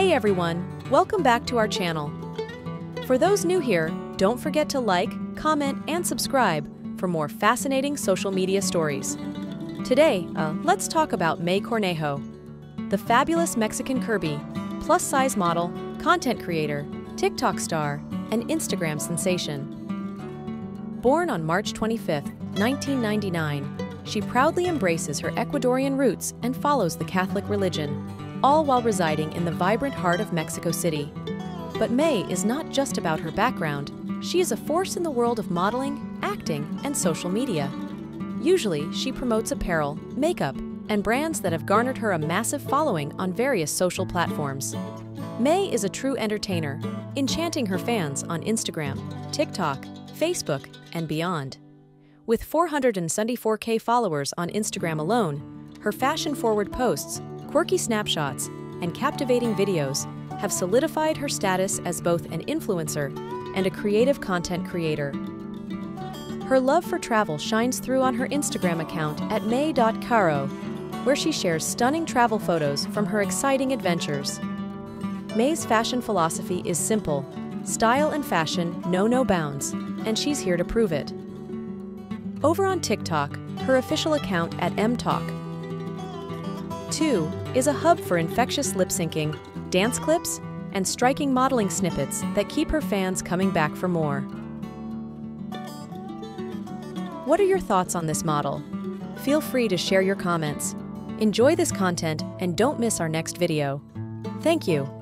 Hey everyone, welcome back to our channel. For those new here, don't forget to like, comment, and subscribe for more fascinating social media stories. Today, let's talk about Mei Cornejo, the fabulous Mexican Kirby, plus-size model, content creator, TikTok star, and Instagram sensation. Born on March 25, 1999, she proudly embraces her Ecuadorian roots and follows the Catholic religion, all while residing in the vibrant heart of Mexico City. But Mei is not just about her background, she is a force in the world of modeling, acting, and social media. Usually, she promotes apparel, makeup, and brands that have garnered her a massive following on various social platforms. Mei is a true entertainer, enchanting her fans on Instagram, TikTok, Facebook, and beyond. With 474K followers on Instagram alone, her fashion-forward posts, quirky snapshots, and captivating videos have solidified her status as both an influencer and a creative content creator. Her love for travel shines through on her Instagram account at mei.caro, where she shares stunning travel photos from her exciting adventures. Mei's fashion philosophy is simple: style and fashion know no bounds, and she's here to prove it. Over on TikTok, her official account at mtalk2 is a hub for infectious lip-syncing, dance clips, and striking modeling snippets that keep her fans coming back for more. What are your thoughts on this model? Feel free to share your comments. Enjoy this content and don't miss our next video. Thank you.